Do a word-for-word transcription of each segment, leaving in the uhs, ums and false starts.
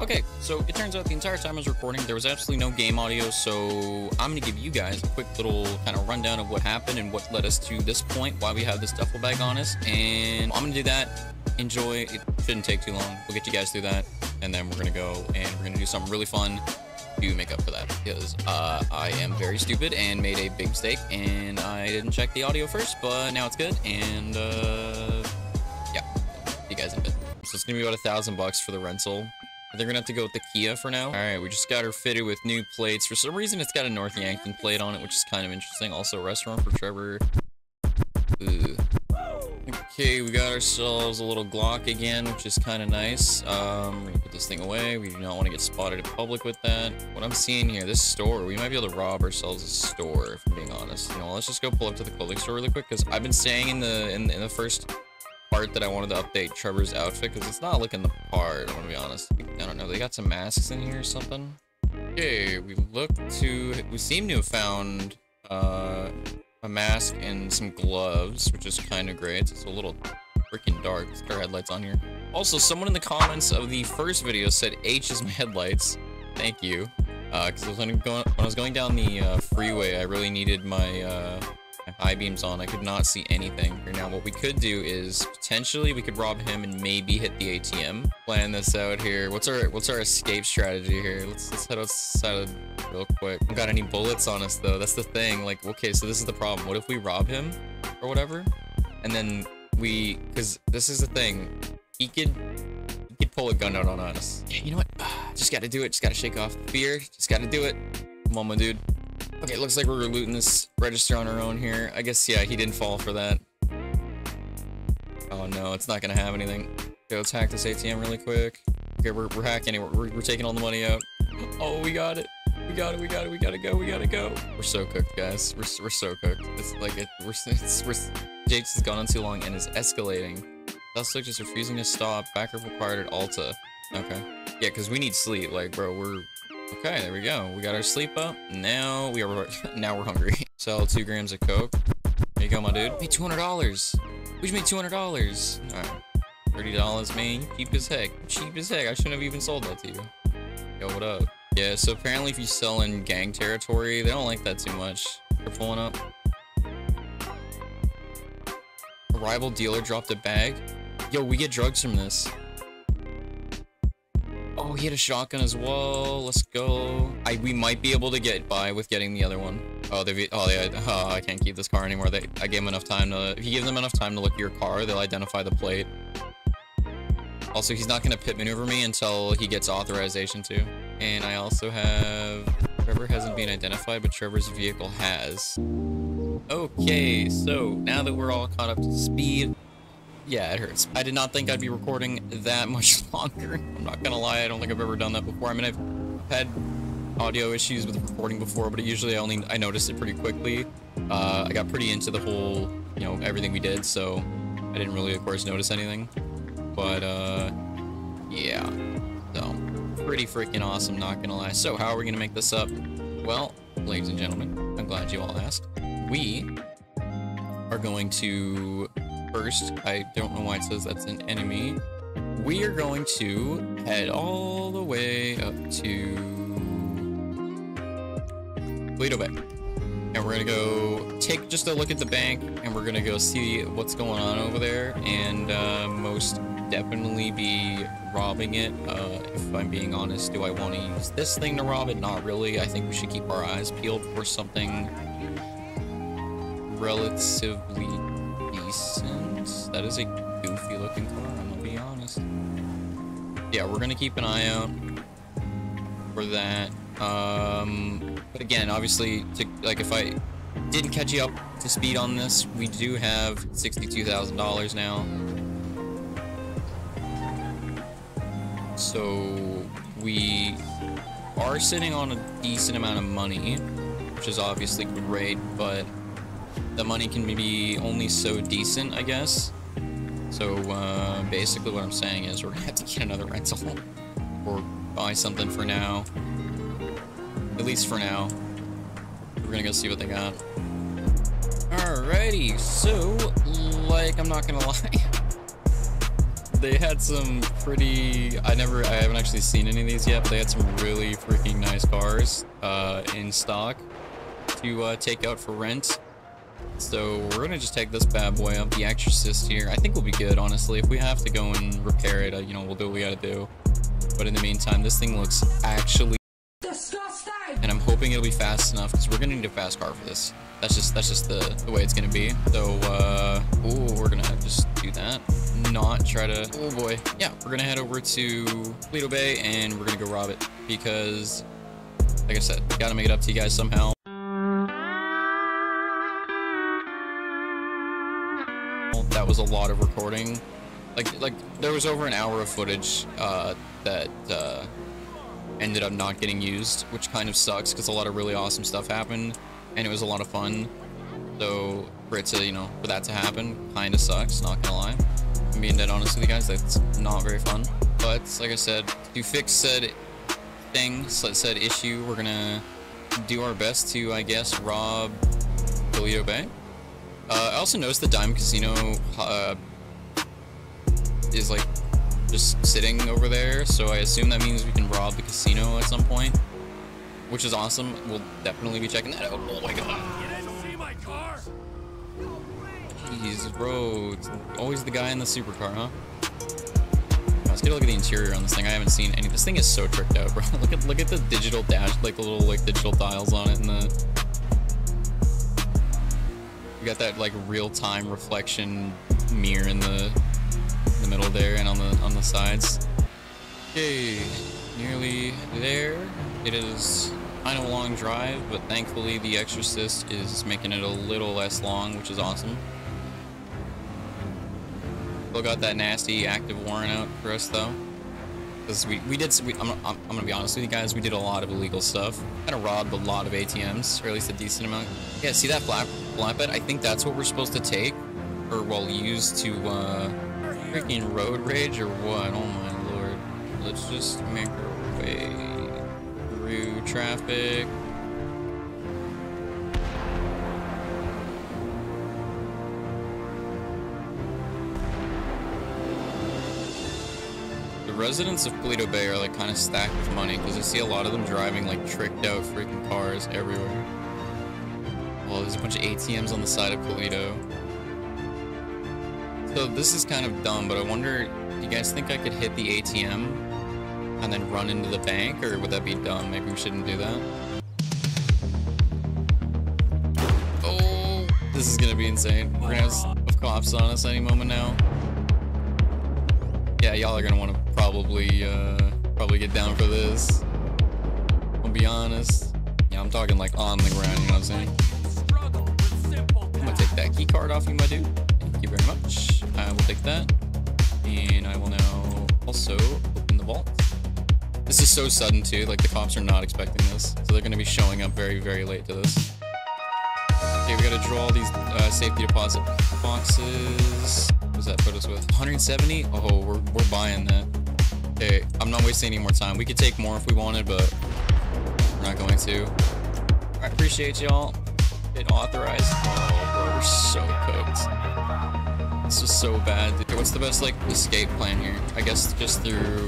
Okay, so it turns out the entire time I was recording, there was absolutely no game audio, so I'm going to give you guys a quick little kind of rundown of what happened and what led us to this point, why we have this duffel bag on us, and I'm going to do that. Enjoy. It shouldn't take too long. We'll get you guys through that, and then we're going to go and we're going to do something really fun to make up for that, because uh, I am very stupid and made a big mistake, and I didn't check the audio first, but now it's good, and uh, yeah, you guys in bed. So it's going to be about a thousand bucks for the rental. They're gonna have to go with the Kia for now. All right, we just got her fitted with new plates. For some reason, it's got a North Yankton plate on it, which is kind of interesting. Also, restaurant for Trevor. Ugh. Okay, we got ourselves a little Glock again, which is kind of nice. Um, we're gonna put this thing away. We do not want to get spotted in public with that. What I'm seeing here, this store, we might be able to rob ourselves a store, if I'm being honest. You know, let's just go pull up to the clothing store really quick, because I've been saying in the in, in the first part that I wanted to update Trevor's outfit, because it's not looking the part, I'm gonna be honest. I don't know, they got some masks in here or something. Okay, we looked to, we seem to have found uh, a mask and some gloves, which is kind of great. It's, it's a little freaking dark. Let's put our headlights on here. Also, someone in the comments of the first video said H is my headlights. Thank you. Uh, because when, when I was going down the uh, freeway, I really needed my uh, eye beams on. I could not see anything right now. What we could do is potentially we could rob him and maybe hit the A T M. Plan this out here. What's our what's our escape strategy here? Let's let's head outside real quick. We don't got any bullets on us though. That's the thing. Like, okay, so this is the problem. What if we rob him or whatever? And then we, because this is the thing. He could he could pull a gun out on us. Yeah, you know what? Just gotta do it. Just gotta shake off fear. Just gotta do it. Come on, my dude. Okay, looks like we're looting this register on our own here. I guess, yeah, he didn't fall for that. Oh no, it's not gonna have anything. Okay, let's hack this A T M really quick. Okay, we're, we're hacking it. We're, we're taking all the money out. Oh, we got it. We got it. We got it. We gotta go. We gotta go. We're so cooked, guys. We're, we're so cooked. It's like it, we're, it's, we're Jake's has gone on too long and is escalating. Suspect is refusing to stop. Backup required at Alta. Okay. Yeah, because we need sleep. Like, bro, we're. Okay, there we go. We got our sleep up. Now we are. Now we're hungry. Sell two grams of coke. There you go, my dude. Made two hundred dollars. We just made two hundred dollars. All right, thirty dollars, man. Cheap as heck. Cheap as heck. I shouldn't have even sold that to you. Yo, what up? Yeah. So apparently, if you sell in gang territory, they don't like that too much. They're pulling up. A rival dealer dropped a bag. Yo, we get drugs from this. Oh, he had a shotgun as well. Let's go. I we might be able to get by with getting the other one. Oh, they oh they oh, I can't keep this car anymore. They I gave them enough time to if you give them enough time to look at your car, they'll identify the plate. Also, he's not gonna pit maneuver me until he gets authorization to. And I also have Trevor hasn't been identified, but Trevor's vehicle has. Okay, so now that we're all caught up to speed. Yeah, it hurts. I did not think I'd be recording that much longer. I'm not gonna lie, I don't think I've ever done that before. I mean, I've had audio issues with recording before, but usually I only I noticed it pretty quickly. Uh, I got pretty into the whole, you know, everything we did, so I didn't really, of course, notice anything. But, uh, yeah. So, pretty freaking awesome, not gonna lie. So, how are we gonna make this up? Well, ladies and gentlemen, I'm glad you all asked. We are going to... First, I don't know why it says that's an enemy. We are going to head all the way up to Lido Bay. And we're gonna go take just a look at the bank and we're gonna go see what's going on over there and uh, most definitely be robbing it. Uh, if I'm being honest, do I want to use this thing to rob it? Not really. I think we should keep our eyes peeled for something relatively decent. That is a goofy looking car, I'm gonna be honest. Yeah, we're gonna keep an eye out for that. Um, but again, obviously, to, like if I didn't catch you up to speed on this, we do have sixty-two thousand dollars now. So we are sitting on a decent amount of money, which is obviously great, but the money can be only so decent, I guess. So uh, basically what I'm saying is we're gonna have to get another rental or buy something for now. At least for now. We're gonna go see what they got. Alrighty, so like I'm not gonna lie. they had some pretty, I never, I haven't actually seen any of these yet, but they had some really freaking nice cars uh, in stock to uh, take out for rent. So we're gonna just take this bad boy up, the Exorcist here. I think we'll be good, honestly. If we have to go and repair it, you know, we'll do what we gotta do. But in the meantime, this thing looks actually disgusting, and I'm hoping it'll be fast enough because we're gonna need a fast car for this. That's just that's just the the way it's gonna be. So uh, oh, we're gonna just do that. Not try to. Oh boy, yeah, we're gonna head over to Lido Bay and we're gonna go rob it because, like I said, gotta make it up to you guys somehow. That was a lot of recording. Like, like there was over an hour of footage uh, that uh, ended up not getting used, which kind of sucks because a lot of really awesome stuff happened, and it was a lot of fun. So for it to, you know, for that to happen, kind of sucks. Not gonna lie. I'm being dead honest with you guys. That's not very fun. But like I said, to fix said thing, said issue, we're gonna do our best to, I guess, rob Bleedo Bay. Uh, I also noticed the Diamond Casino uh, is like just sitting over there, so I assume that means we can rob the casino at some point, which is awesome. We'll definitely be checking that out. Oh my god! You didn't see my car? Jeez, bro! It's always the guy in the supercar, huh? Let's get a look at the interior on this thing. I haven't seen any. This thing is so tricked out, bro. Look at look at the digital dash, like the little like digital dials on it, and the. You got that like real-time reflection mirror in the in the middle there and on the on the sides. Okay, nearly there. It is kind of a long drive, but thankfully the Exorcist is making it a little less long, which is awesome. Still got that nasty active warrant out for us though, because we we did. We, I'm, I'm I'm gonna be honest with you guys. We did a lot of illegal stuff. Kind of robbed a lot of A T Ms, or at least a decent amount. Yeah, see that flap. Flatbed. I think that's what we're supposed to take, or well, use to uh, freaking road rage or what? Oh my lord! Let's just make our way through traffic. The residents of Paleto Bay are like kind of stacked with money because I see a lot of them driving like tricked out freaking cars everywhere. Well, there's a bunch of A T Ms on the side of Colito. So this is kind of dumb, but I wonder, do you guys think I could hit the A T M and then run into the bank, or would that be dumb? Maybe we shouldn't do that. Oh, this is gonna be insane. We're gonna have cops on us any moment now. Yeah, y'all are gonna want to probably, uh, probably get down for this. I'll be honest. Yeah, I'm talking like on the ground, you know what I'm saying? That key card off you, my dude. Thank you very much. I will take that, and I will now also open the vault. This is so sudden too, like the cops are not expecting this, so they're going to be showing up very very late to this. Okay, we got to draw these uh, safety deposit boxes. What does that put us with? one hundred seventy? Oh, we're, we're buying that. Okay, I'm not wasting any more time. We could take more if we wanted, but we're not going to. I appreciate y'all. It authorized. Oh, bro, we're so cooked. This is so bad. Okay, what's the best, like, escape plan here? I guess just through...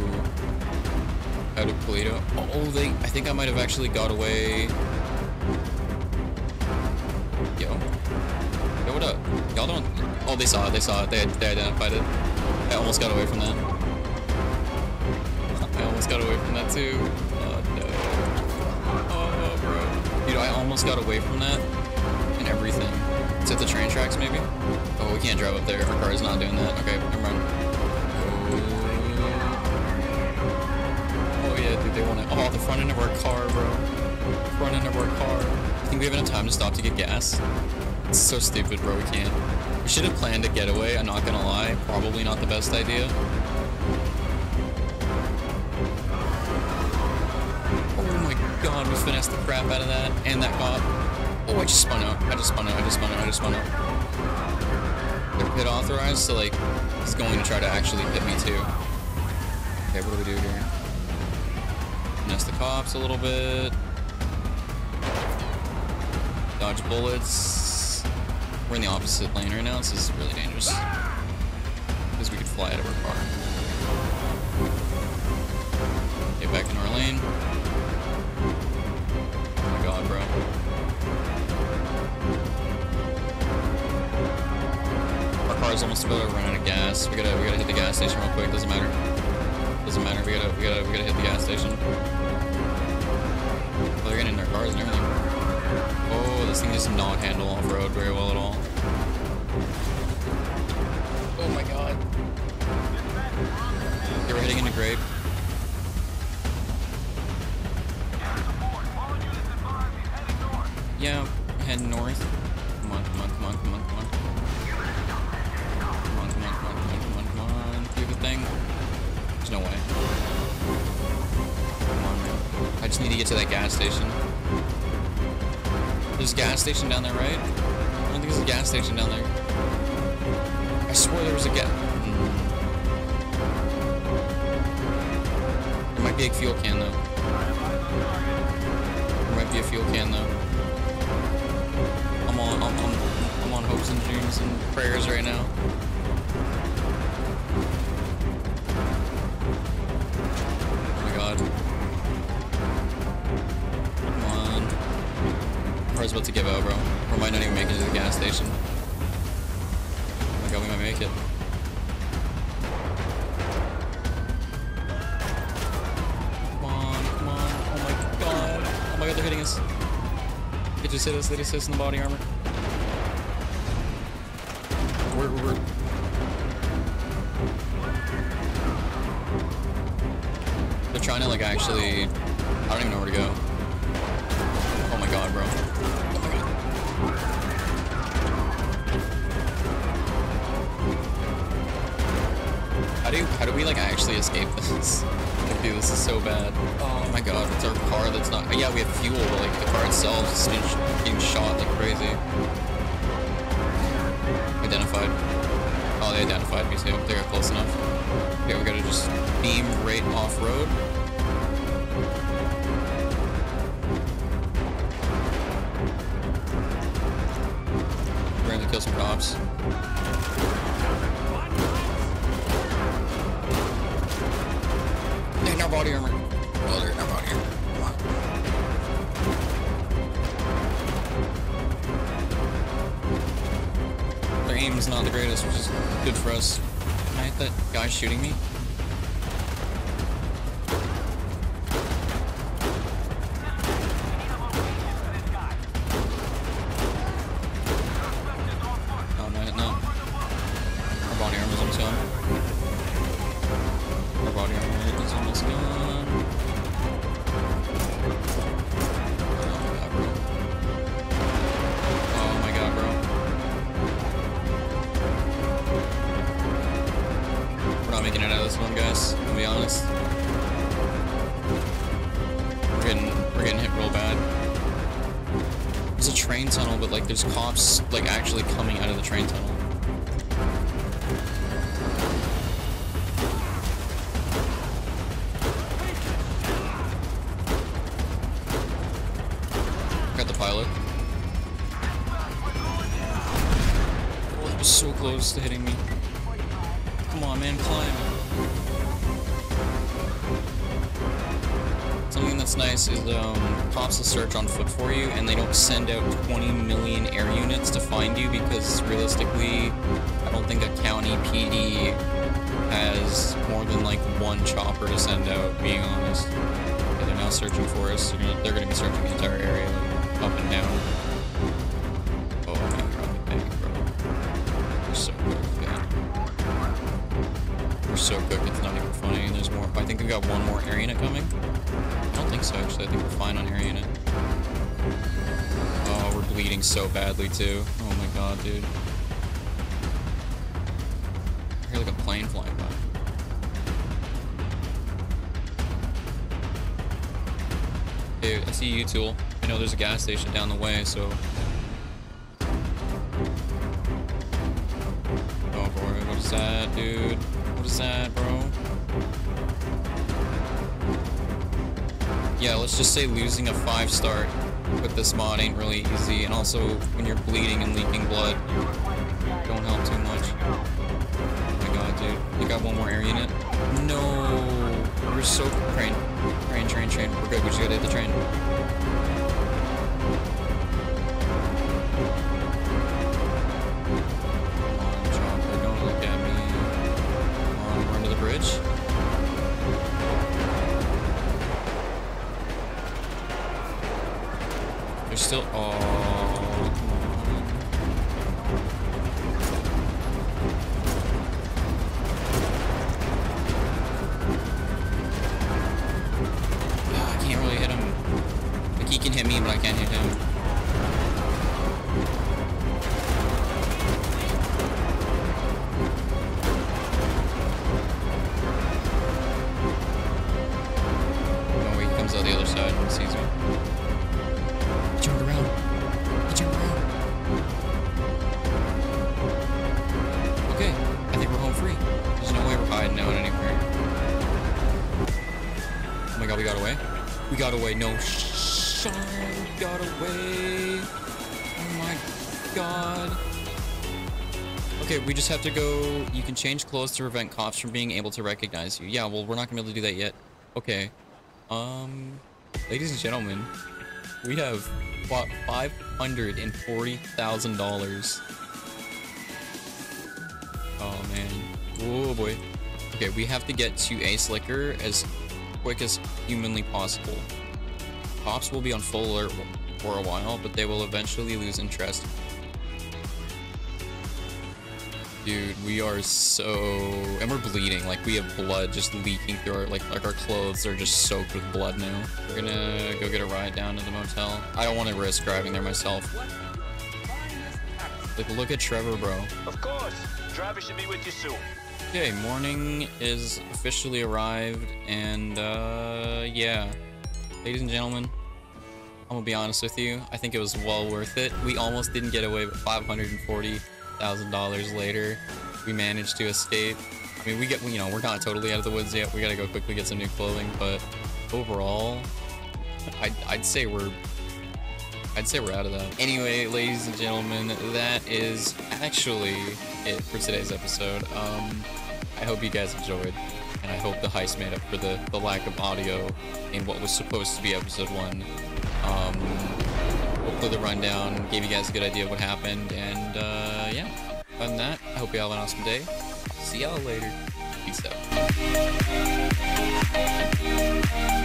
out of Colito. Oh, they... I think I might have actually got away... Yo. Yo, what up? Y'all don't... Oh, they saw it. They saw it. They, they identified it. I almost got away from that. I almost got away from that, too. Oh, no. Oh, bro. Dude, I almost got away from that. Everything. Is it the train tracks, maybe? Oh, we can't drive up there. Our car is not doing that. Okay, never mind. Oh, yeah, dude, they want it. Oh, the front end of our car, bro. The front end of our car. I think we have enough time to stop to get gas. It's so stupid, bro. We can't. We should have planned a getaway. I'm not gonna lie. Probably not the best idea. Oh my god, we finessed the crap out of that and that cop. Oh, I just spun out. I just spun out. I just spun out. I just spun out. They're hit authorized, so, like, he's going to try to actually hit me, too. Okay, what do we do here? Finesse the cops a little bit. Dodge bullets. We're in the opposite lane right now. This is really dangerous. because we could fly out of our car. Get back in our lane. Oh my god, bro. Our car's almost about to run out of gas. We gotta we gotta hit the gas station real quick, doesn't matter. Doesn't matter, we gotta we gotta we gotta hit the gas station. Well, they're getting in their cars and everything. Oh, this thing does not handle off-road very well at all. Oh my god. Okay, we're heading into grape. Yeah, head north. Come on, come on, come on, come on, come on. Come on, come on, come on, come on, come on, come on. Do the thing. There's no way. Come on, man. I just need to get to that gas station. There's a gas station down there, right? I don't think there's a gas station down there. I swear there was a gas... Mm. There might be a fuel can, though. There might be a fuel can, though. I'm on, I'm, I'm, I'm on hopes and dreams and prayers right now. Oh my god. Come on. I'm about to give out, bro. We might not even make it to the gas station. Oh my god, we might make it. Come on, come on. Oh my god. Oh my god, they're hitting us. They just hit us, they just hit us in the body armor. We're, we're, we're. They're trying to, like, actually... I don't even know where to go. Oh my god, bro. Oh my god. How do, how do we, like, actually escape this? Dude, this is so bad. Oh my god, it's our car that's not... Yeah, we have fuel, but like, the car itself is getting shot like crazy. Identified. Oh, they identified me, so they got close enough. Okay, we gotta just beam right off-road. We're gonna kill some cops. Body armor. Oh, they're not body armor. Come on. Their aim is not the greatest, which is good for us. Can I hit that guy shooting me? Oh, no, no. Our body armor is almost gone. Our body armor is almost gone. Oh my god, bro. Oh my god, bro. We're not making it out of this one, guys. I'll be honest. We're getting, we're getting hit real bad. There's a train tunnel, but like, there's cops like actually coming out of the train tunnel. So close to hitting me. Come on, man, climb. Something that's nice is um, cops will search on foot for you, and they don't send out twenty million air units to find you because realistically, I don't think a county P D has more than like one chopper to send out. Being honest, okay, they're now searching for us. They're gonna, they're gonna be searching the entire area, like, up and down. So quick, it's not even funny. There's more. I think we got one more air unit coming. I don't think so, actually. I think we're fine on air unit. Oh, we're bleeding so badly, too. Oh my god, dude. I hear like a plane flying by. Dude, I see you, Tool. I know there's a gas station down the way, so. Oh boy, what is that, dude? What is that, bro? Yeah, let's just say losing a five star with this mod ain't really easy, and also when you're bleeding and leaking blood, don't help too much. Oh my god, dude. dude. We got one more area in it. No. We're so... Train. Train, train, train. We're good. We just gotta hit the train. Still, oh, I can't really hit him. Like, he can hit me, but I can't hit him. Oh, he comes out the other side and sees me. Jump around. Jump around. Okay, I think we're home free. There's no way we're hiding out anywhere. Oh my god, we got away. We got away. No, shit. We got away. Oh my god. Okay, we just have to go. You can change clothes to prevent cops from being able to recognize you. Yeah, well, we're not gonna be able to do that yet. Okay. Um, ladies and gentlemen, we have bought five hundred forty thousand dollars. Oh, man. Oh, boy. Okay, we have to get to Ace Licker as quick as humanly possible. Cops will be on full alert for a while, but they will eventually lose interest. Dude, we are so... And we're bleeding. Like, we have blood just leaking through our... Like, like our clothes are just soaked with blood now. We're gonna go get a ride down to the motel. I don't want to risk driving there myself. Like, look at Trevor, bro. Of course. Trevor should be with you soon. Okay, morning is officially arrived. And, uh, yeah. Ladies and gentlemen, I'm gonna be honest with you. I think it was well worth it. We almost didn't get away, but five hundred forty thousand dollars later we managed to escape. I mean, we get, you know, we're not totally out of the woods yet. We gotta go quickly get some new clothing, but overall I'd, I'd say we're I'd say we're out of that. Anyway, ladies and gentlemen, that is actually it for today's episode. um I hope you guys enjoyed, and I hope the heist made up for the the lack of audio in what was supposed to be episode one. um Hopefully the rundown gave you guys a good idea of what happened, and uh, yeah, other than that, I hope you all have an awesome day. See y'all later. Peace out.